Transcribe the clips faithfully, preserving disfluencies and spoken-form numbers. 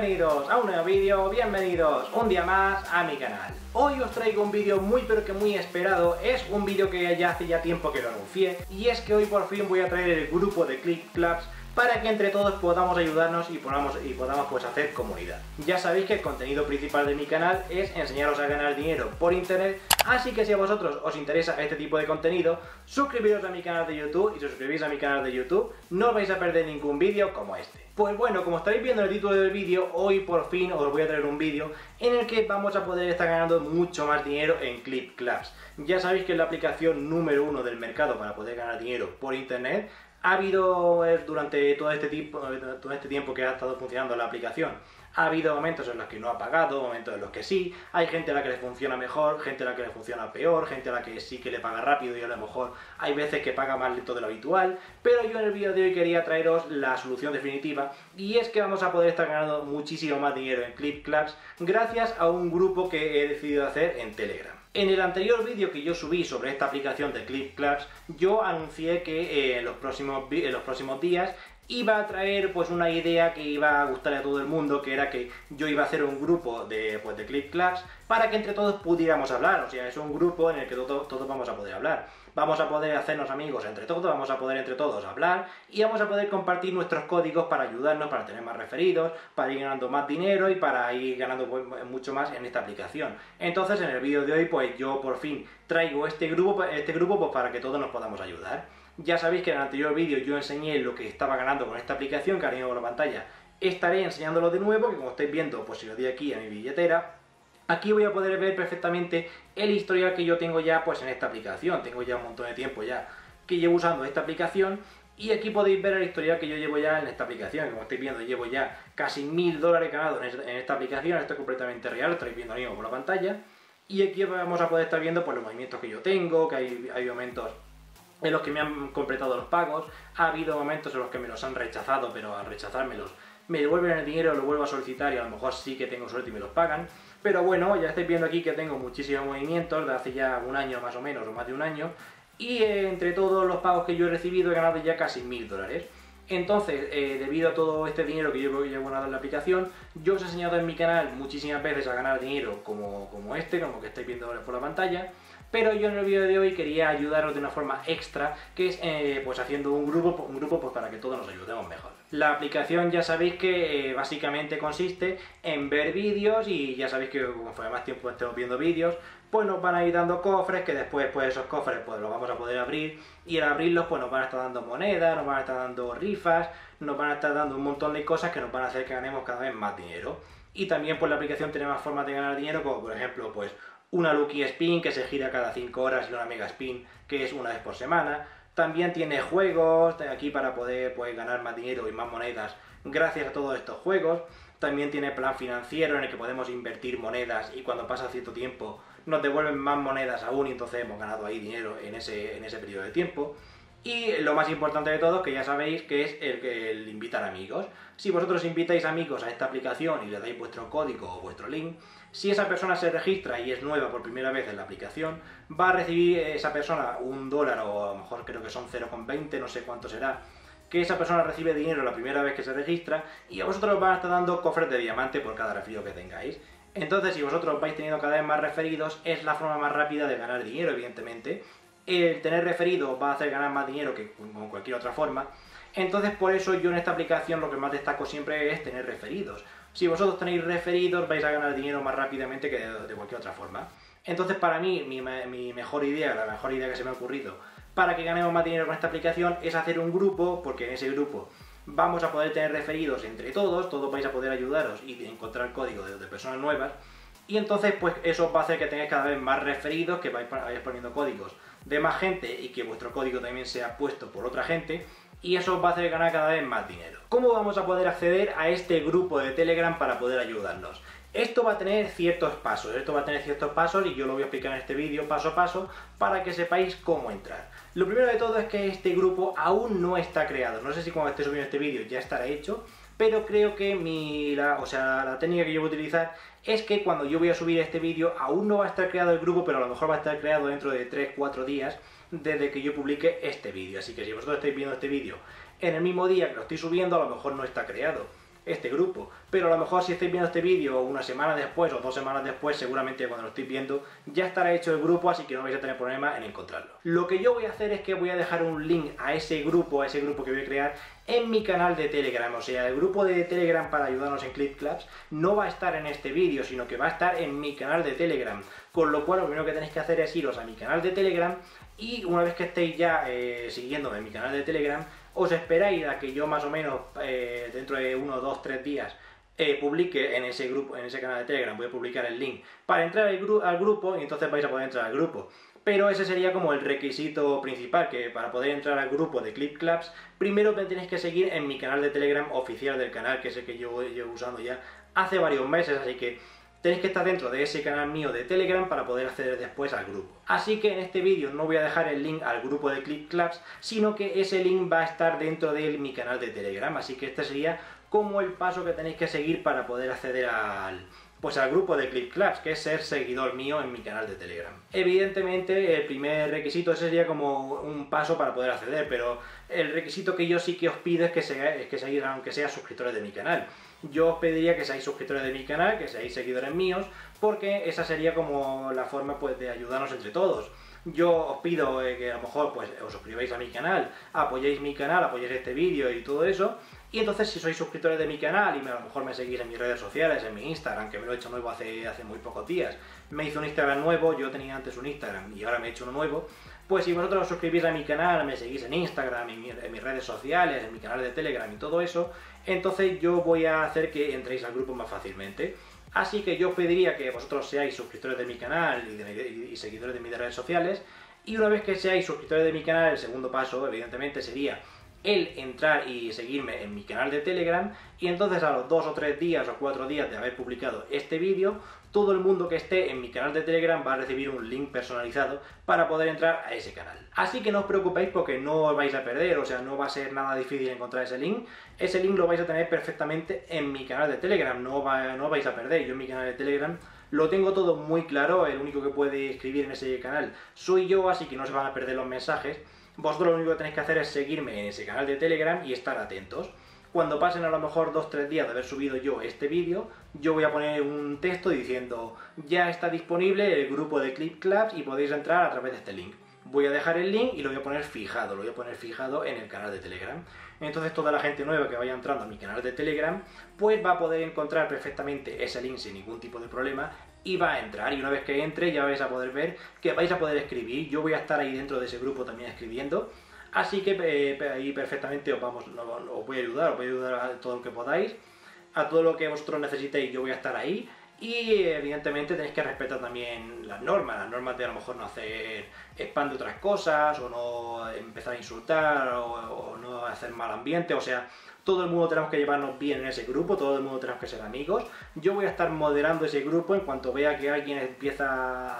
Bienvenidos a un nuevo vídeo, bienvenidos un día más a mi canal. Hoy os traigo un vídeo muy pero que muy esperado, es un vídeo que ya hace ya tiempo que lo anuncié, y es que hoy por fin voy a traer el grupo de Click Clubs para que entre todos podamos ayudarnos y podamos, y podamos pues hacer comunidad. Ya sabéis que el contenido principal de mi canal es enseñaros a ganar dinero por internet, así que si a vosotros os interesa este tipo de contenido, suscribiros a mi canal de YouTube, y si os suscribís a mi canal de YouTube no os vais a perder ningún vídeo como este. Pues bueno, como estáis viendo en el título del vídeo, hoy por fin os voy a traer un vídeo en el que vamos a poder estar ganando mucho más dinero en Click Clubs. Ya sabéis que es la aplicación número uno del mercado para poder ganar dinero por internet. Ha habido durante todo este, tiempo, todo este tiempo que ha estado funcionando la aplicación, ha habido momentos en los que no ha pagado, momentos en los que sí, hay gente a la que le funciona mejor, gente a la que le funciona peor, gente a la que sí que le paga rápido y a lo mejor hay veces que paga más lento de lo habitual, pero yo en el vídeo de hoy quería traeros la solución definitiva, y es que vamos a poder estar ganando muchísimo más dinero en Click Clubs gracias a un grupo que he decidido hacer en Telegram. En el anterior vídeo que yo subí sobre esta aplicación de Click Clubs, yo anuncié que eh, en, los próximos, en los próximos días iba a traer pues una idea que iba a gustar a todo el mundo, que era que yo iba a hacer un grupo de, pues, de Click Clubs para que entre todos pudiéramos hablar. O sea, es un grupo en el que todos, todos vamos a poder hablar. Vamos a poder hacernos amigos entre todos, vamos a poder entre todos hablar y vamos a poder compartir nuestros códigos para ayudarnos, para tener más referidos, para ir ganando más dinero y para ir ganando mucho más en esta aplicación. Entonces, en el vídeo de hoy, pues yo por fin traigo este grupo, este grupo pues, para que todos nos podamos ayudar. Ya sabéis que en el anterior vídeo yo enseñé lo que estaba ganando con esta aplicación, que ahora mismo por la pantalla estaré enseñándolo de nuevo, que como estáis viendo, pues si lo di aquí a mi billetera, aquí voy a poder ver perfectamente el historial que yo tengo ya pues en esta aplicación. Tengo ya un montón de tiempo ya que llevo usando esta aplicación y aquí podéis ver el historial que yo llevo ya en esta aplicación. Como estáis viendo, llevo ya casi mil dólares ganados en esta aplicación. Esto es completamente real, lo estáis viendo ahora mismo por la pantalla. Y aquí vamos a poder estar viendo pues, los movimientos que yo tengo, que hay, hay momentos en los que me han completado los pagos. Ha habido momentos en los que me los han rechazado, pero al rechazármelos me devuelven el dinero, lo vuelvo a solicitar y a lo mejor sí que tengo suerte y me los pagan. Pero bueno, ya estáis viendo aquí que tengo muchísimos movimientos de hace ya un año más o menos, o más de un año, y eh, entre todos los pagos que yo he recibido he ganado ya casi mil dólares. Entonces, eh, debido a todo este dinero que yo llevo ganado en la aplicación, yo os he enseñado en mi canal muchísimas veces a ganar dinero como, como este, como que estáis viendo ahora por la pantalla, pero yo en el vídeo de hoy quería ayudaros de una forma extra, que es eh, pues haciendo un grupo, un grupo pues para que todos nos ayudemos mejor. La aplicación ya sabéis que eh, básicamente consiste en ver vídeos, y ya sabéis que conforme más tiempo estemos viendo vídeos, pues nos van a ir dando cofres, que después pues esos cofres pues los vamos a poder abrir, y al abrirlos pues nos van a estar dando monedas, nos van a estar dando rifas, nos van a estar dando un montón de cosas que nos van a hacer que ganemos cada vez más dinero. Y también pues la aplicación tiene más formas de ganar dinero, como por ejemplo pues una Lucky Spin que se gira cada cinco horas y una Mega Spin que es una vez por semana. También tiene juegos aquí para poder pues, ganar más dinero y más monedas gracias a todos estos juegos. También tiene plan financiero en el que podemos invertir monedas y cuando pasa cierto tiempo nos devuelven más monedas aún y entonces hemos ganado ahí dinero en ese, en ese periodo de tiempo. Y lo más importante de todo, que ya sabéis, que es el, el invitar amigos. Si vosotros invitáis amigos a esta aplicación y le dais vuestro código o vuestro link, si esa persona se registra y es nueva por primera vez en la aplicación, va a recibir esa persona un dólar, o a lo mejor creo que son cero coma veinte, no sé cuánto será, que esa persona recibe dinero la primera vez que se registra, y a vosotros os van a estar dando cofres de diamante por cada referido que tengáis. Entonces, si vosotros vais teniendo cada vez más referidos, es la forma más rápida de ganar dinero, evidentemente. El tener referido va a hacer ganar más dinero que con cualquier otra forma. Entonces, por eso yo en esta aplicación lo que más destaco siempre es tener referidos. Si vosotros tenéis referidos, vais a ganar dinero más rápidamente que de, de cualquier otra forma. Entonces, para mí, mi, mi mejor idea, la mejor idea que se me ha ocurrido para que ganemos más dinero con esta aplicación es hacer un grupo, porque en ese grupo vamos a poder tener referidos entre todos, todos vais a poder ayudaros y encontrar códigos de, de personas nuevas. Y entonces, pues eso va a hacer que tengáis cada vez más referidos, que vais, vais poniendo códigos de más gente y que vuestro código también sea puesto por otra gente, y eso os va a hacer ganar cada vez más dinero. ¿Cómo vamos a poder acceder a este grupo de Telegram para poder ayudarnos? Esto va a tener ciertos pasos, esto va a tener ciertos pasos y yo lo voy a explicar en este vídeo paso a paso para que sepáis cómo entrar. Lo primero de todo es que este grupo aún no está creado, no sé si cuando esté subiendo este vídeo ya estará hecho, pero creo que mi, la, o sea, la técnica que yo voy a utilizar es que cuando yo voy a subir este vídeo aún no va a estar creado el grupo, pero a lo mejor va a estar creado dentro de tres cuatro días desde que yo publique este vídeo. Así que si vosotros estáis viendo este vídeo en el mismo día que lo estoy subiendo, a lo mejor no está creado. este grupo. Pero a lo mejor si estáis viendo este vídeo una semana después o dos semanas después, seguramente cuando lo estéis viendo ya estará hecho el grupo, así que no vais a tener problema en encontrarlo. Lo que yo voy a hacer es que voy a dejar un link a ese grupo, a ese grupo que voy a crear en mi canal de Telegram, o sea, el grupo de Telegram para ayudarnos en ClipClaps no va a estar en este vídeo, sino que va a estar en mi canal de Telegram, con lo cual lo primero que tenéis que hacer es iros a mi canal de Telegram y una vez que estéis ya eh, siguiéndome en mi canal de Telegram, os esperáis a que yo más o menos eh, dentro de uno, dos, tres días Eh, publique en ese grupo, en ese canal de Telegram, voy a publicar el link para entrar al, gru al grupo y entonces vais a poder entrar al grupo. Pero ese sería como el requisito principal, que para poder entrar al grupo de ClipClaps, primero me tenéis que seguir en mi canal de Telegram oficial del canal, que es el que yo llevo usando ya hace varios meses, así que tenéis que estar dentro de ese canal mío de Telegram para poder acceder después al grupo. Así que en este vídeo no voy a dejar el link al grupo de ClipClaps, sino que ese link va a estar dentro de mi canal de Telegram, así que este sería como el paso que tenéis que seguir para poder acceder al, pues al grupo de ClipClaps, que es ser seguidor mío en mi canal de Telegram. Evidentemente el primer requisito ese sería como un paso para poder acceder, pero el requisito que yo sí que os pido es que seáis, que seáis aunque seáis suscriptores de mi canal. Yo os pediría que seáis suscriptores de mi canal, que seáis seguidores míos, porque esa sería como la forma pues de ayudarnos entre todos. Yo os pido eh, que a lo mejor pues os suscribáis a mi canal, apoyéis mi canal, apoyéis este vídeo y todo eso. Y entonces si sois suscriptores de mi canal y a lo mejor me seguís en mis redes sociales, en mi Instagram, que me lo he hecho nuevo hace, hace muy pocos días, me hice un Instagram nuevo, yo tenía antes un Instagram y ahora me he hecho uno nuevo, pues si vosotros os suscribís a mi canal, me seguís en Instagram, en, mi, en mis redes sociales, en mi canal de Telegram y todo eso, entonces yo voy a hacer que entréis al grupo más fácilmente. Así que yo os pediría que vosotros seáis suscriptores de mi canal y, de, y, y seguidores de mis redes sociales, y una vez que seáis suscriptores de mi canal, el segundo paso evidentemente sería el entrar y seguirme en mi canal de Telegram, y entonces a los dos o tres días o cuatro días de haber publicado este vídeo, todo el mundo que esté en mi canal de Telegram va a recibir un link personalizado para poder entrar a ese canal. Así que no os preocupéis porque no os vais a perder, o sea, no va a ser nada difícil encontrar ese link. Ese link lo vais a tener perfectamente en mi canal de Telegram, no, va, no vais a perder. Yo en mi canal de Telegram lo tengo todo muy claro, el único que puede escribir en ese canal soy yo, así que no se van a perder los mensajes. Vosotros lo único que tenéis que hacer es seguirme en ese canal de Telegram y estar atentos. Cuando pasen a lo mejor dos o tres días de haber subido yo este vídeo, yo voy a poner un texto diciendo ya está disponible el grupo de ClipClaps y podéis entrar a través de este link. Voy a dejar el link y lo voy a poner fijado, lo voy a poner fijado en el canal de Telegram. Entonces toda la gente nueva que vaya entrando a mi canal de Telegram, pues va a poder encontrar perfectamente ese link sin ningún tipo de problema y va a entrar. Y una vez que entre ya vais a poder ver que vais a poder escribir. Yo voy a estar ahí dentro de ese grupo también escribiendo. Así que eh, ahí perfectamente os, vamos, os voy a ayudar, os voy a ayudar a todo lo que podáis. A todo lo que vosotros necesitéis yo voy a estar ahí. Y evidentemente tenéis que respetar también las normas, las normas de a lo mejor no hacer spam de otras cosas, o no empezar a insultar, o, o no hacer mal ambiente, o sea, todo el mundo tenemos que llevarnos bien en ese grupo, todo el mundo tenemos que ser amigos. Yo voy a estar moderando ese grupo en cuanto vea que alguien empieza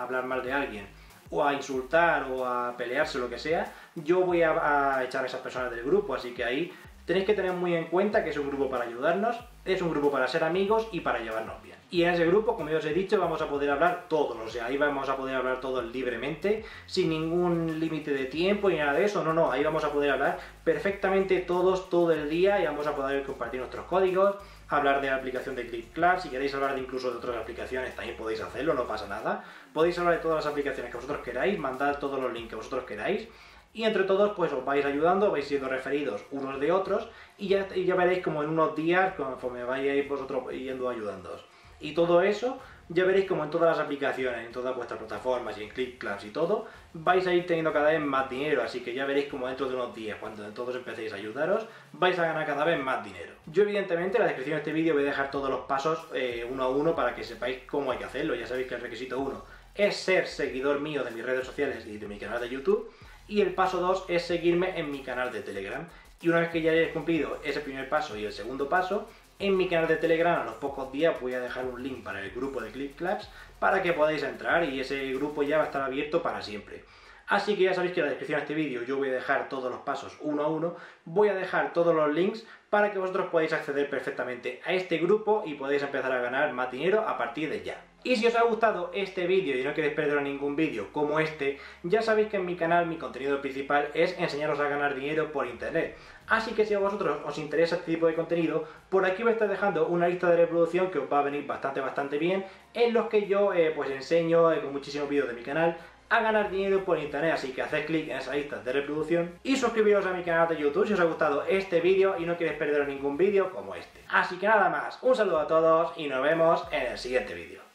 a hablar mal de alguien, o a insultar, o a pelearse, lo que sea, yo voy a, a echar a esas personas del grupo, así que ahí tenéis que tener muy en cuenta que es un grupo para ayudarnos, es un grupo para ser amigos y para llevarnos bien. Y en ese grupo, como ya os he dicho, vamos a poder hablar todos, o sea, ahí vamos a poder hablar todos libremente, sin ningún límite de tiempo ni nada de eso, no, no, ahí vamos a poder hablar perfectamente todos, todo el día, y vamos a poder compartir nuestros códigos, hablar de la aplicación de ClipClaps, si queréis hablar de incluso de otras aplicaciones también podéis hacerlo, no pasa nada, podéis hablar de todas las aplicaciones que vosotros queráis, mandar todos los links que vosotros queráis, y entre todos pues os vais ayudando, vais siendo referidos unos de otros y ya, y ya veréis como en unos días conforme vayáis vosotros yendo ayudándoos. Y todo eso ya veréis como en todas las aplicaciones, en todas vuestras plataformas y en ClipClaps y todo, vais a ir teniendo cada vez más dinero, así que ya veréis como dentro de unos días, cuando todos empecéis a ayudaros, vais a ganar cada vez más dinero. Yo evidentemente en la descripción de este vídeo voy a dejar todos los pasos eh, uno a uno para que sepáis cómo hay que hacerlo. Ya sabéis que el requisito uno es ser seguidor mío de mis redes sociales y de mi canal de YouTube. Y el paso dos es seguirme en mi canal de Telegram. Y una vez que ya hayáis cumplido ese primer paso y el segundo paso, en mi canal de Telegram a los pocos días voy a dejar un link para el grupo de ClipClaps para que podáis entrar y ese grupo ya va a estar abierto para siempre. Así que ya sabéis que en la descripción de este vídeo yo voy a dejar todos los pasos uno a uno, voy a dejar todos los links para que vosotros podáis acceder perfectamente a este grupo y podáis empezar a ganar más dinero a partir de ya. Y si os ha gustado este vídeo y no queréis perderos ningún vídeo como este, ya sabéis que en mi canal mi contenido principal es enseñaros a ganar dinero por internet. Así que si a vosotros os interesa este tipo de contenido, por aquí voy a estar dejando una lista de reproducción que os va a venir bastante bastante bien, en los que yo eh, pues enseño eh, con muchísimos vídeos de mi canal a ganar dinero por internet, así que haced clic en esa lista de reproducción y suscribiros a mi canal de YouTube si os ha gustado este vídeo y no queréis perderos ningún vídeo como este. Así que nada más, un saludo a todos y nos vemos en el siguiente vídeo.